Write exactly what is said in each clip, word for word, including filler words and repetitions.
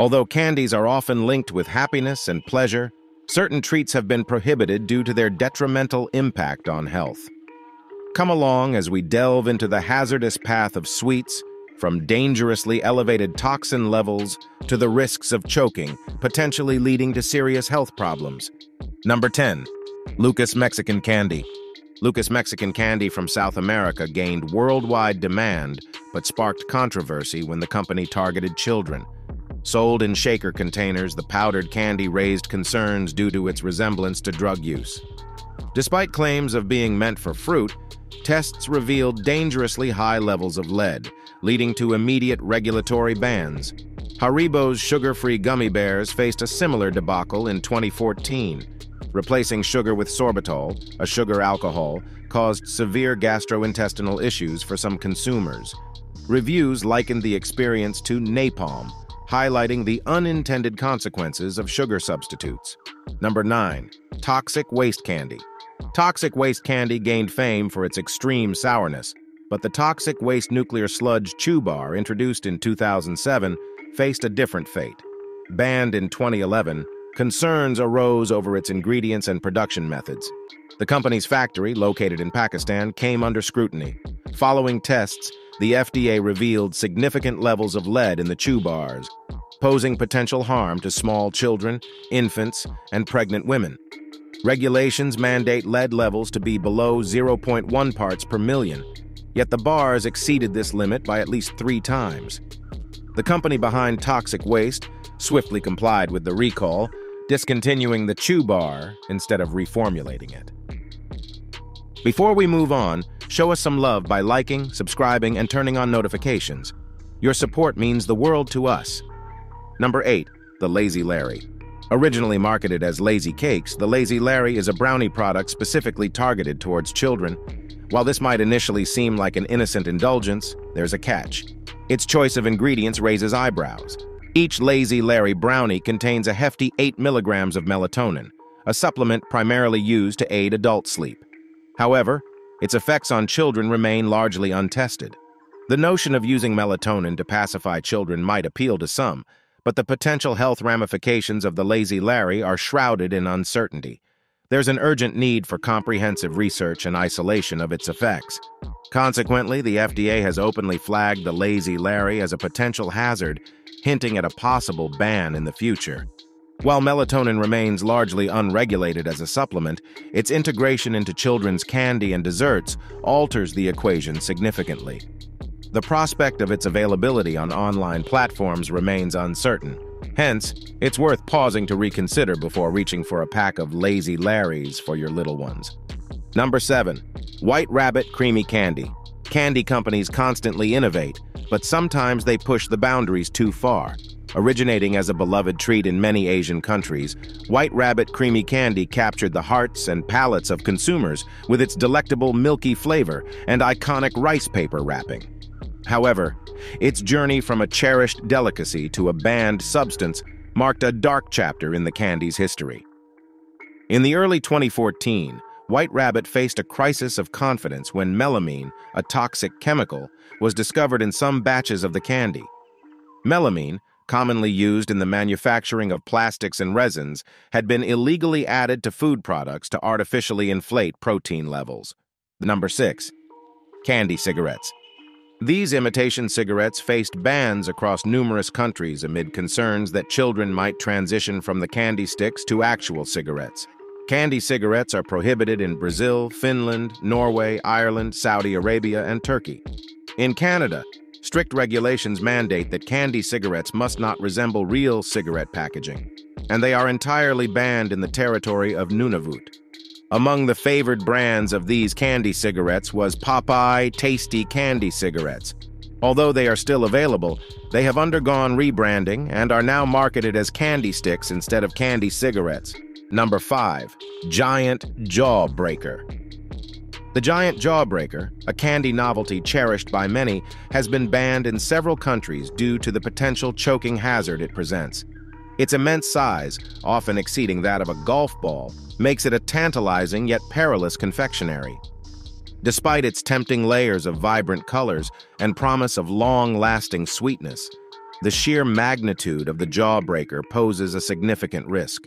Although candies are often linked with happiness and pleasure, certain treats have been prohibited due to their detrimental impact on health. Come along as we delve into the hazardous path of sweets, from dangerously elevated toxin levels to the risks of choking, potentially leading to serious health problems. Number ten. Lucas Mexican Candy. Lucas Mexican Candy from South America gained worldwide demand but sparked controversy when the company targeted children. Sold in shaker containers, the powdered candy raised concerns due to its resemblance to drug use. Despite claims of being meant for fruit, tests revealed dangerously high levels of lead, leading to immediate regulatory bans. Haribo's sugar-free gummy bears faced a similar debacle in twenty fourteen. Replacing sugar with sorbitol, a sugar alcohol, caused severe gastrointestinal issues for some consumers. Reviews likened the experience to napalm, highlighting the unintended consequences of sugar substitutes. Number nine. Toxic Waste Candy. Toxic Waste Candy gained fame for its extreme sourness, but the Toxic Waste Nuclear Sludge Chew Bar, introduced in two thousand seven, faced a different fate. Banned in twenty eleven, concerns arose over its ingredients and production methods. The company's factory, located in Pakistan, came under scrutiny. Following tests, the F D A revealed significant levels of lead in the chew bars, posing potential harm to small children, infants, and pregnant women. Regulations mandate lead levels to be below zero point one parts per million, yet the bars exceeded this limit by at least three times. The company behind Toxic Waste swiftly complied with the recall, discontinuing the chew bar instead of reformulating it. Before we move on, show us some love by liking, subscribing, and turning on notifications. Your support means the world to us. Number eight. The Lazy Larry. Originally marketed as Lazy Cakes, the Lazy Larry is a brownie product specifically targeted towards children. While this might initially seem like an innocent indulgence, there's a catch. Its choice of ingredients raises eyebrows. Each Lazy Larry brownie contains a hefty eight milligrams of melatonin, a supplement primarily used to aid adult sleep. However, its effects on children remain largely untested. The notion of using melatonin to pacify children might appeal to some, but the potential health ramifications of the Lazy Larry are shrouded in uncertainty. There's an urgent need for comprehensive research and isolation of its effects. Consequently, the F D A has openly flagged the Lazy Larry as a potential hazard, hinting at a possible ban in the future. While melatonin remains largely unregulated as a supplement, its integration into children's candy and desserts alters the equation significantly. The prospect of its availability on online platforms remains uncertain. Hence, it's worth pausing to reconsider before reaching for a pack of Lazy Larrys for your little ones. Number seven. White Rabbit Creamy Candy. Candy companies constantly innovate, but sometimes they push the boundaries too far. Originating as a beloved treat in many Asian countries, White Rabbit Creamy Candy captured the hearts and palates of consumers with its delectable milky flavor and iconic rice paper wrapping. However, its journey from a cherished delicacy to a banned substance marked a dark chapter in the candy's history. In the early twenty fourteen, White Rabbit faced a crisis of confidence when melamine, a toxic chemical, was discovered in some batches of the candy. Melamine, commonly used in the manufacturing of plastics and resins, had been illegally added to food products to artificially inflate protein levels. Number six. Candy cigarettes. These imitation cigarettes faced bans across numerous countries amid concerns that children might transition from the candy sticks to actual cigarettes. Candy cigarettes are prohibited in Brazil, Finland, Norway, Ireland, Saudi Arabia, and Turkey. In Canada, strict regulations mandate that candy cigarettes must not resemble real cigarette packaging, and they are entirely banned in the territory of Nunavut. Among the favored brands of these candy cigarettes was Popeye Tasty Candy Cigarettes. Although they are still available, they have undergone rebranding and are now marketed as candy sticks instead of candy cigarettes. Number five. Giant Jawbreaker. The Giant Jawbreaker, a candy novelty cherished by many, has been banned in several countries due to the potential choking hazard it presents. Its immense size, often exceeding that of a golf ball, makes it a tantalizing yet perilous confectionery. Despite its tempting layers of vibrant colors and promise of long-lasting sweetness, the sheer magnitude of the Jawbreaker poses a significant risk.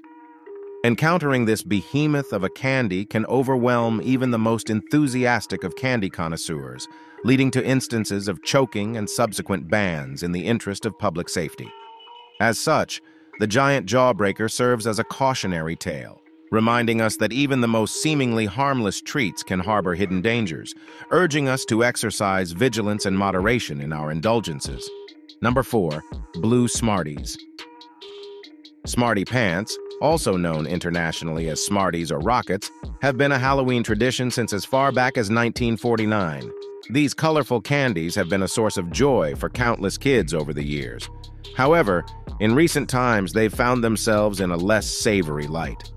Encountering this behemoth of a candy can overwhelm even the most enthusiastic of candy connoisseurs, leading to instances of choking and subsequent bans in the interest of public safety. As such, the Giant Jawbreaker serves as a cautionary tale, reminding us that even the most seemingly harmless treats can harbor hidden dangers, urging us to exercise vigilance and moderation in our indulgences. Number four, Blue Smarties. Smartie Pants, also known internationally as Smarties or Rockets, have been a Halloween tradition since as far back as nineteen forty-nine. These colorful candies have been a source of joy for countless kids over the years. However, in recent times, they've found themselves in a less savory light.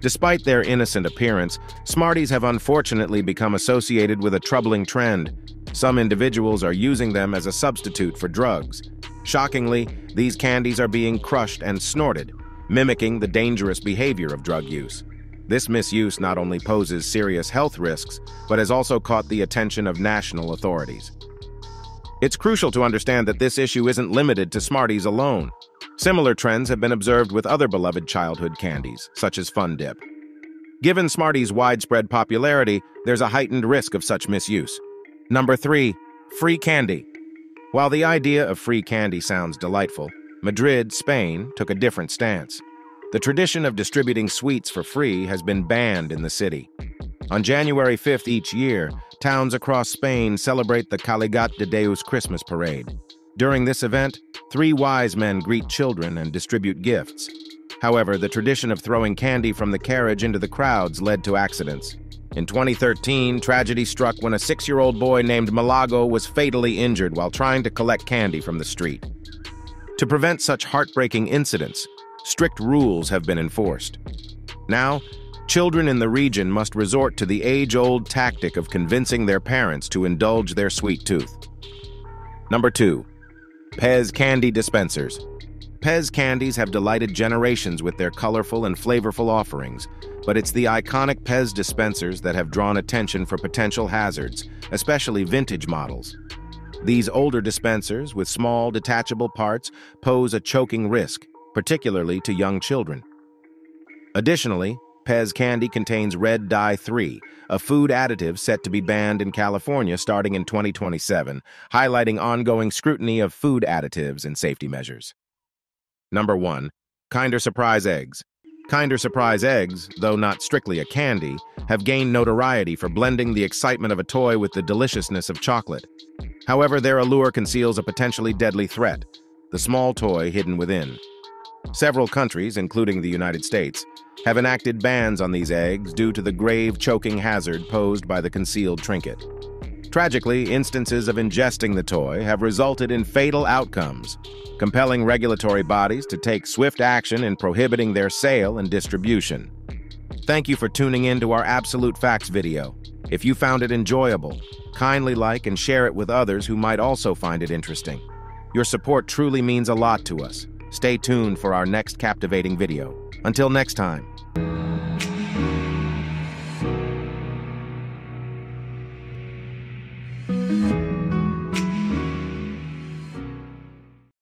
Despite their innocent appearance, Smarties have unfortunately become associated with a troubling trend. Some individuals are using them as a substitute for drugs. Shockingly, these candies are being crushed and snorted, mimicking the dangerous behavior of drug use. This misuse not only poses serious health risks, but has also caught the attention of national authorities. It's crucial to understand that this issue isn't limited to Smarties alone. Similar trends have been observed with other beloved childhood candies, such as Fun Dip. Given Smarties' widespread popularity, there's a heightened risk of such misuse. Number three, free candy. While the idea of free candy sounds delightful, Madrid, Spain, took a different stance. The tradition of distributing sweets for free has been banned in the city. On January fifth each year, towns across Spain celebrate the Cabalgata de Reyes Christmas parade. During this event, three wise men greet children and distribute gifts. However, the tradition of throwing candy from the carriage into the crowds led to accidents. In twenty thirteen, tragedy struck when a six-year-old boy named Milago was fatally injured while trying to collect candy from the street. To prevent such heartbreaking incidents, strict rules have been enforced. Now, children in the region must resort to the age-old tactic of convincing their parents to indulge their sweet tooth. Number two, Pez candy dispensers. Pez candies have delighted generations with their colorful and flavorful offerings, but it's the iconic Pez dispensers that have drawn attention for potential hazards, especially vintage models. These older dispensers, with small, detachable parts, pose a choking risk, particularly to young children. Additionally, Pez candy contains Red Dye three, a food additive set to be banned in California starting in twenty twenty-seven, highlighting ongoing scrutiny of food additives and safety measures. Number one, Kinder Surprise Eggs. Kinder Surprise Eggs, though not strictly a candy, have gained notoriety for blending the excitement of a toy with the deliciousness of chocolate. However, their allure conceals a potentially deadly threat, the small toy hidden within. Several countries, including the United States, have enacted bans on these eggs due to the grave choking hazard posed by the concealed trinket. Tragically, instances of ingesting the toy have resulted in fatal outcomes, compelling regulatory bodies to take swift action in prohibiting their sale and distribution. Thank you for tuning in to our Absolute Facts video. If you found it enjoyable, kindly like and share it with others who might also find it interesting. Your support truly means a lot to us. Stay tuned for our next captivating video. Until next time.